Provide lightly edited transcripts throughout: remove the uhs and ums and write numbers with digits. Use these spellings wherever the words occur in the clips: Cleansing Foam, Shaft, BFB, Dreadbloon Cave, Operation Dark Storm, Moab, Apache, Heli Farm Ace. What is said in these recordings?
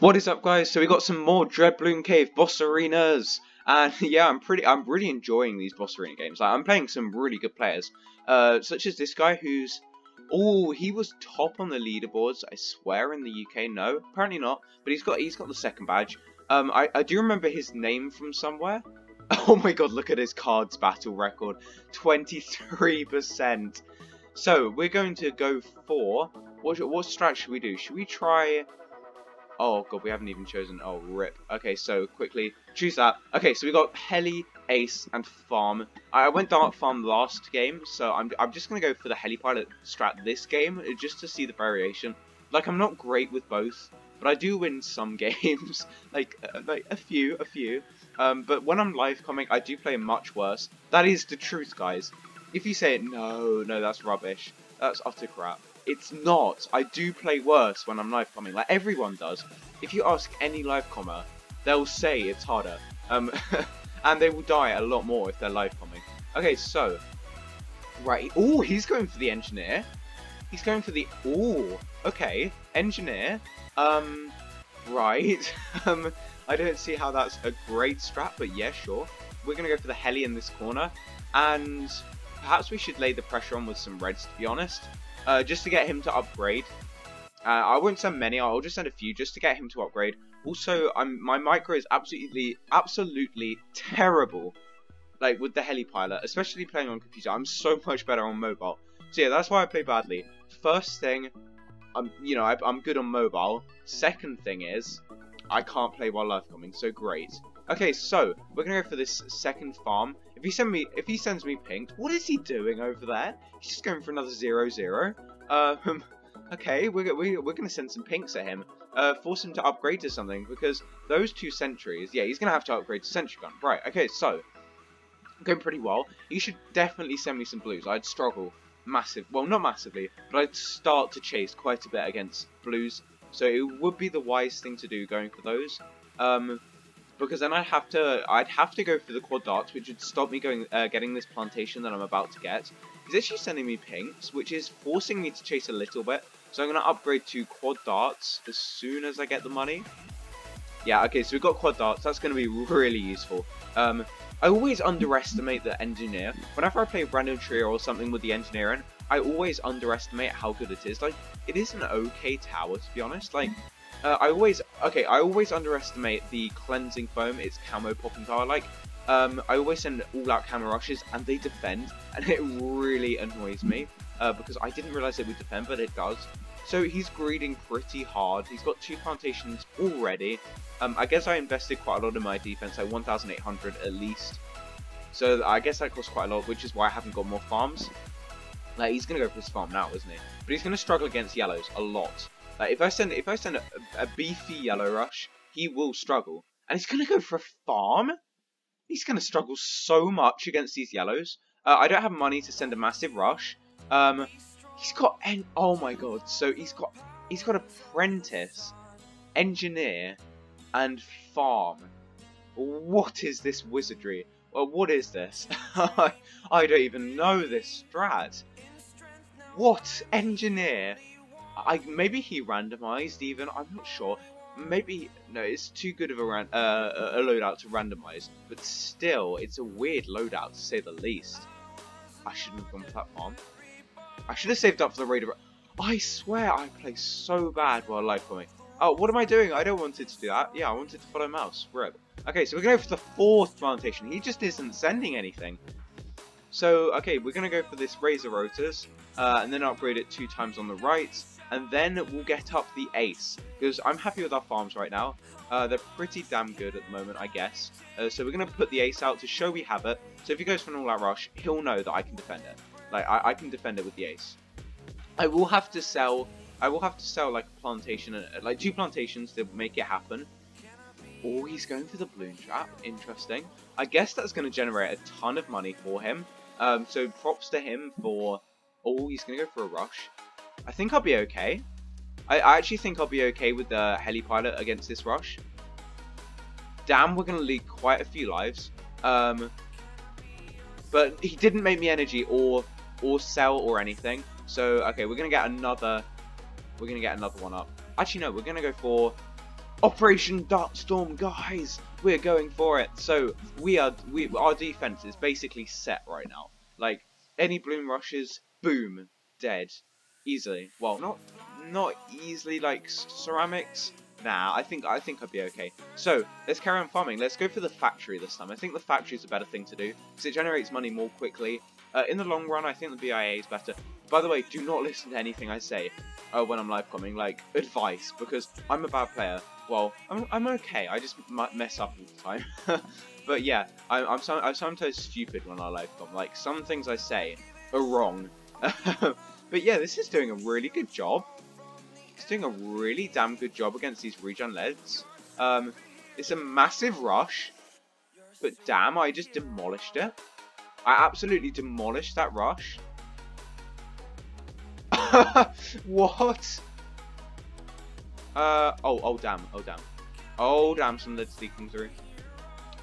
What is up, guys? So we got some more Dreadbloon Cave boss arenas, and yeah, I'm really enjoying these boss arena games. Like, I'm playing some really good players, such as this guy who's, oh, he was top on the leaderboards, I swear, in the UK. No, apparently not, but he's got the second badge. I do remember his name from somewhere. Oh my god, look at his cards battle record, 23%. So we're going to go for what strat should we do? Should we try? Oh god, we haven't even chosen. Oh, rip. Okay, so quickly choose that. Okay, so we got heli, ace, and farm. I went dark farm last game, so I'm just gonna go for the heli pilot strat this game, just to see the variation. Like, I'm not great with both, but I do win some games, like a few. But when I'm live coming, I do play much worse. That is the truth, guys. If you say no, that's rubbish, that's utter crap. It's not. I do play worse when I'm live coming, like everyone does. If you ask any live commer, they'll say it's harder. And they will die a lot more if they're live coming. Okay, so right. Oh, he's going for the engineer. He's going for the okay, engineer. Right. I don't see how that's a great strat, but yeah, sure. We're gonna go for the heli in this corner, and perhaps we should lay the pressure on with some reds, to be honest. Just to get him to upgrade. I won't send many, I'll just send a few just to get him to upgrade. Also, my micro is absolutely terrible, like with the heli pilot, especially playing on computer. I'm so much better on mobile. So yeah, that's why I play badly. First thing, I'm good on mobile. Second thing is, I can't play while live coming, so great. Okay, so we're gonna go for this second farm. If he sends me pink, what is he doing over there? He's just going for another 0-0. Okay, we're gonna send some pinks at him, force him to upgrade to something, because those two sentries, yeah, he's gonna have to upgrade to sentry gun, right? Okay, so going pretty well. He should definitely send me some blues. I'd struggle not massively, but I'd start to chase quite a bit against blues. So it would be the wise thing to do going for those. Because then I'd have to go for the quad darts, which would stop me getting this plantation that I'm about to get. He's actually sending me pinks, which is forcing me to chase a little bit. So I'm going to upgrade to quad darts as soon as I get the money. Yeah, okay, so we've got quad darts. That's going to be really useful. I always underestimate the engineer. Whenever I play random trio or something with the engineer in, I always underestimate how good it is. Like, it is an okay tower, to be honest. Like, I always underestimate the Cleansing Foam, its camo popping tower. Like, I always send all-out camo rushes, and they defend, and it really annoys me, because I didn't realise it would defend, but it does. So he's greeding pretty hard. He's got two plantations already. I guess I invested quite a lot in my defence, like 1,800 at least. So I guess that costs quite a lot, which is why I haven't got more farms. Like, he's going to go for his farm now, isn't he? But he's going to struggle against yellows a lot. Like, if I send a beefy yellow rush, he will struggle. And he's going to go for a farm? He's going to struggle so much against these yellows. I don't have money to send a massive rush. He's got... oh my god. So he's got apprentice, engineer, and farm. What is this wizardry? Well, what is this? I don't even know this strat. What? Engineer? Maybe he randomized even, I'm not sure. Maybe, no, it's too good of a loadout to randomize, but still, it's a weird loadout to say the least. I shouldn't have gone for that farm. I should have saved up for the raid. I swear I play so bad while live coming. Oh, what am I doing? I don't wanted to do that. Yeah, I wanted to follow mouse. Rip. Okay, so we're going to go for the fourth plantation. He just isn't sending anything. So, okay, we're going to go for this razor rotors, and then upgrade it 2 times on the right. And then we'll get up the ace, because I'm happy with our farms right now. They're pretty damn good at the moment, I guess. So we're going to put the ace out to show we have it. So if he goes for an all-out rush, he'll know that I can defend it. Like, I can defend it with the ace. I will have to sell like a plantation, like 2 plantations to make it happen. Oh, he's going for the balloon trap. Interesting. I guess that's going to generate a ton of money for him. So props to him for... Oh, he's going to go for a rush. I think I'll be okay. I actually think I'll be okay with the heli pilot against this rush. Damn, we're going to lead quite a few lives. But he didn't make me energy or sell or anything. So okay, we're going to get another one up. Actually no, we're going to go for Operation Dark Storm, guys, we're going for it. So our defense is basically set right now. Like, any bloom rushes, boom, dead, easily. Well, not easily, like ceramics. Nah, I think I'd be okay. So let's carry on farming. Let's go for the factory this time. I think the factory is a better thing to do because it generates money more quickly. In the long run, I think the BIA is better. By the way, do not listen to anything I say when I'm live coming, like advice, because I'm a bad player. Well, I'm okay. I just mess up all the time. But yeah, I'm sometimes stupid when I live com. Like, some things I say are wrong. But yeah, this is doing a really good job. It's doing a really damn good job against these regen leads. It's a massive rush, but damn, I just demolished it. I absolutely demolished that rush. What? Oh damn, some lead leaking through.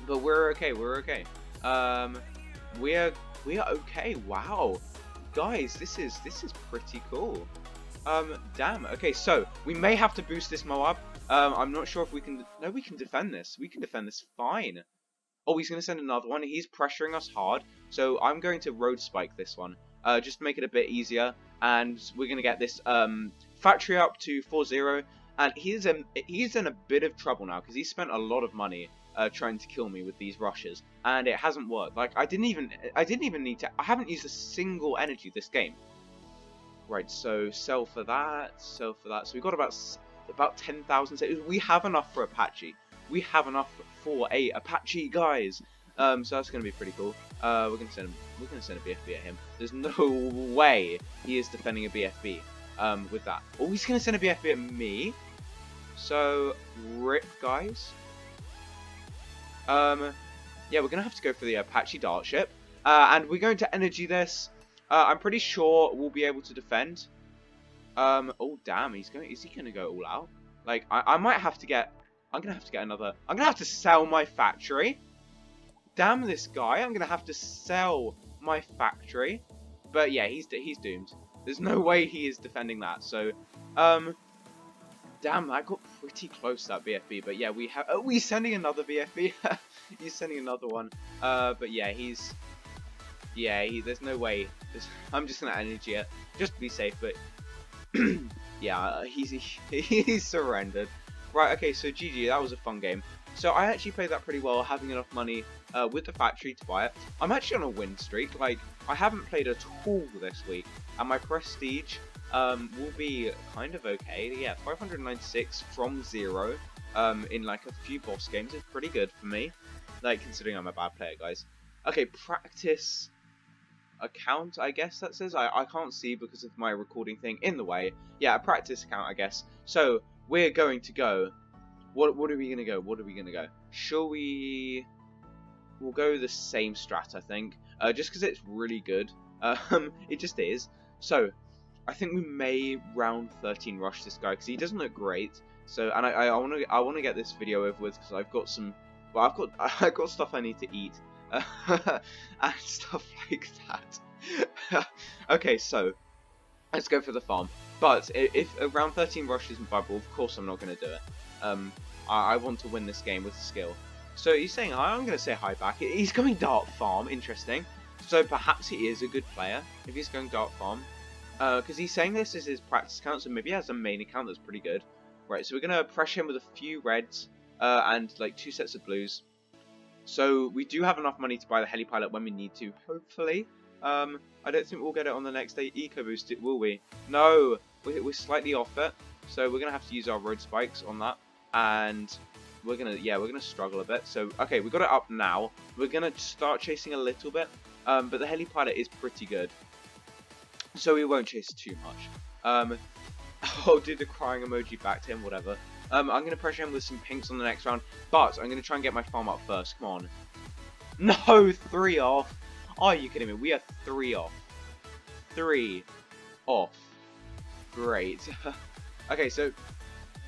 But we're okay, we're okay. We are okay. Wow, guys, this is pretty cool. Damn. Okay, so we may have to boost this Moab. I'm not sure if we can. No, we can defend this. We can defend this fine. Oh, he's gonna send another one. He's pressuring us hard. So I'm going to road spike this one, just to make it a bit easier. And we're gonna get this factory up to 4-0. And he's in a bit of trouble now because he spent a lot of money trying to kill me with these rushes, and it hasn't worked. Like, I didn't even need to. I haven't used a single energy this game. Right, so sell for that, sell for that. So we've got about 10,000. We have enough for Apache. We have enough for a Apache, guys. So that's gonna be pretty cool. We're gonna send a BFB at him. There's no way he is defending a BFB with that. Oh, he's gonna send a BFB at me. So rip, guys. Yeah, we're gonna have to go for the Apache dart ship, and we're going to energy this. I'm pretty sure we'll be able to defend. Oh damn, is he gonna go all out? Like, I'm gonna have to sell my factory. Damn this guy, I'm gonna have to sell my factory. But yeah, he's doomed. There's no way he is defending that. So, damn, that got pretty close, that BFB. But yeah, we have. Oh, he's sending another BFB. He's sending another one. But yeah, he's. Yeah, there's no way. I'm just gonna energy it, just to be safe, but yeah, he's surrendered. Right, okay, so GG, that was a fun game. So I actually played that pretty well, having enough money with the factory to buy it. I'm actually on a win streak. Like, I haven't played at all this week, and my prestige will be kind of okay. Yeah, 596 from 0 in like a few boss games is pretty good for me, like, considering I'm a bad player, guys. Okay, practice account, I guess that says. I can't see because of my recording thing in the way. Yeah, a practice account, I guess. So we're going to go. What are we gonna go? What are we gonna go? Shall we? We'll go the same strat, I think. Just because it's really good. It just is. So I think we may round 13 rush this guy because he doesn't look great. So, and I wanna get this video over with because I've got some. Well, I've got stuff I need to eat. And stuff like that. Okay, so let's go for the farm. But if around 13 rushes and bubble, of course I'm not going to do it. I want to win this game with skill. So he's saying, I'm going to say hi back. He's going dark farm, interesting. So perhaps he is a good player if he's going dark farm. Because he's saying this is his practice account, so maybe he has a main account that's pretty good. Right, so we're going to pressure him with a few reds and like 2 sets of blues. So we do have enough money to buy the helipilot when we need to, hopefully. I don't think we'll get it on the next day eco boost, it will we? No, we're slightly off it, so we're gonna have to use our road spikes on that, and we're gonna struggle a bit. So okay, we got it up now. We're gonna start chasing a little bit, but the helipilot is pretty good, so we won't chase too much. I'll do the crying emoji back to him, whatever. I'm going to pressure him with some pinks on the next round, but I'm going to try and get my farm up first. Come on. No, 3 off. Are you kidding me? We are 3 off. 3 off. Great. Okay, so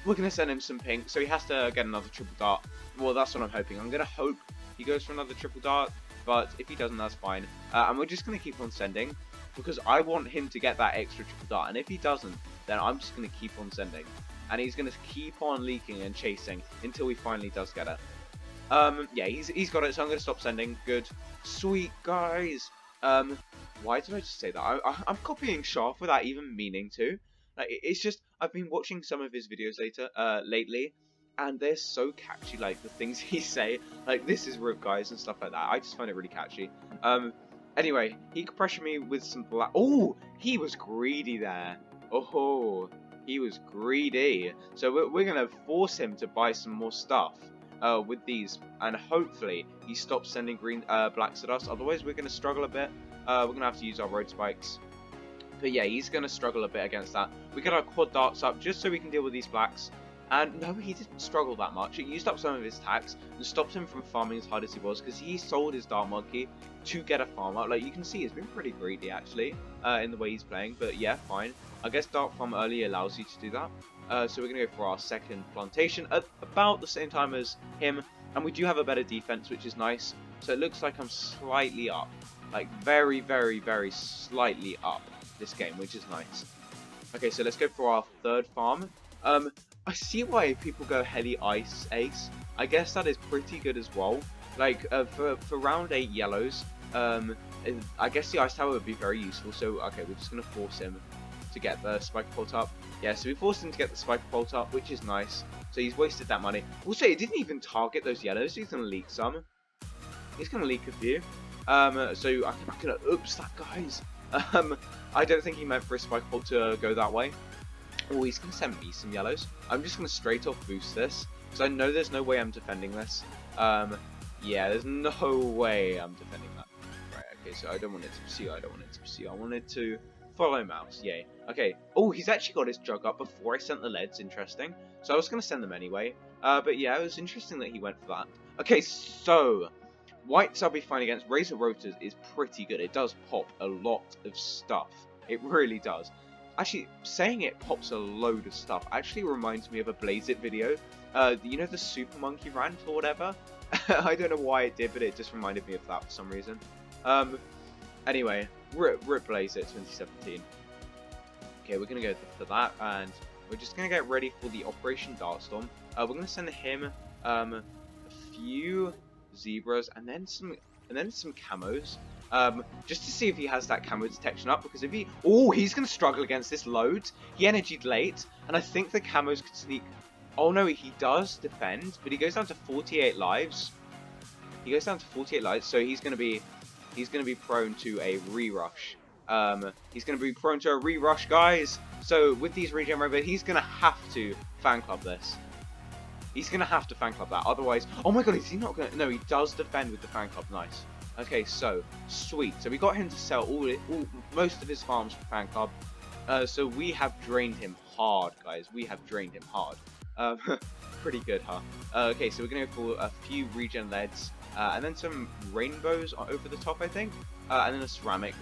we're going to send him some pinks, so he has to get another triple dart. Well, that's what I'm hoping. I'm going to hope he goes for another triple dart, but if he doesn't, that's fine. And we're just going to keep on sending, because I want him to get that extra triple dart, and if he doesn't, then I'm just going to keep on sending. and he's going to keep on leaking and chasing until he finally does get it. Yeah, he's got it, so I'm going to stop sending. Good. Sweet, guys. Why did I just say that? I'm copying Shaft without even meaning to. Like, it's just, I've been watching some of his videos lately, and they're so catchy, like, the things he say. Like, this is rib, guys, and stuff like that. I just find it really catchy. Anyway, he could pressure me with some black... Oh, he was greedy there. Oh, he was greedy. So we're going to force him to buy some more stuff with these, and hopefully he stops sending blacks at us. Otherwise, we're going to struggle a bit. We're going to have to use our road spikes. But yeah, he's going to struggle a bit against that. We get our quad darts up just so we can deal with these blacks. And no, he didn't struggle that much. It used up some of his tax and stopped him from farming as hard as he was, because he sold his Dark Monkey to get a farm up. Like, you can see, he's been pretty greedy, actually, in the way he's playing. But yeah, fine. I guess Dark Farm early allows you to do that. So we're going to go for our second plantation at about the same time as him. And we do have a better defense, which is nice. So it looks like I'm slightly up. Like, very, very, very slightly up this game, which is nice. Okay, so let's go for our third farm. I see why people go Heli Ice Ace. I guess that is pretty good as well. Like, for round 8 yellows, I guess the Ice Tower would be very useful. So, okay, we're just going to force him to get the Spike Bolt up. Yeah, so we forced him to get the Spike Bolt up, which is nice. So he's wasted that money. Also, he didn't even target those yellows. He's going to leak some. He's going to leak a few. So I'm going to... Oops, that guy's... I don't think he meant for a Spike Bolt to go that way. Oh, he's going to send me some yellows. I'm just going to straight off boost this, because I know there's no way I'm defending this. Yeah, there's no way I'm defending that. Right, okay, so I don't want it to pursue, I don't want it to pursue. I want it to follow mouse, yay. Okay, oh, he's actually got his jug up before I sent the leads, interesting. So I was going to send them anyway. But yeah, it was interesting that he went for that. Okay, so, white subby fine against Razor Rotors is pretty good. It does pop a lot of stuff. It really does. Actually, saying it pops a load of stuff actually reminds me of a Blaze It video. You know, the Super Monkey rant or whatever? I don't know why it did, but it just reminded me of that for some reason. Anyway, we're at Blaze It 2017. Okay, we're going to go for that, and we're just going to get ready for the Operation Dark Storm. We're going to send him a few zebras and then some camos. Just to see if he has that camo detection up, because if he... Oh, he's going to struggle against this load. He energied late, and I think the camos could sneak... Oh, no, he does defend, but he goes down to 48 lives. He goes down to 48 lives, so he's going to be... He's going to be prone to a re-rush. He's going to be prone to a re-rush, guys. So, with these regen rover, he's going to have to fan club this. He's going to have to fan club that, otherwise... Oh, my God, is he not going to... No, he does defend with the fan club. Nice. Okay, so, sweet. So we got him to sell most of his farms for fan club. So we have drained him hard, guys. We have drained him hard. Pretty good, huh? Okay, so we're going to go for a few regen leads. And then some rainbows over the top, I think. And then a ceramic.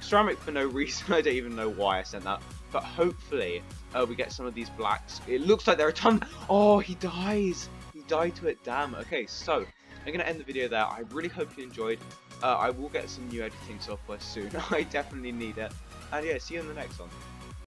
Ceramic for no reason. I don't even know why I sent that. But hopefully we get some of these blacks. It looks like there are a ton. Oh, he dies. He died to it. Damn. Okay, so... I'm going to end the video there. I really hope you enjoyed. I will get some new editing software soon. I definitely need it. And yeah, see you in the next one.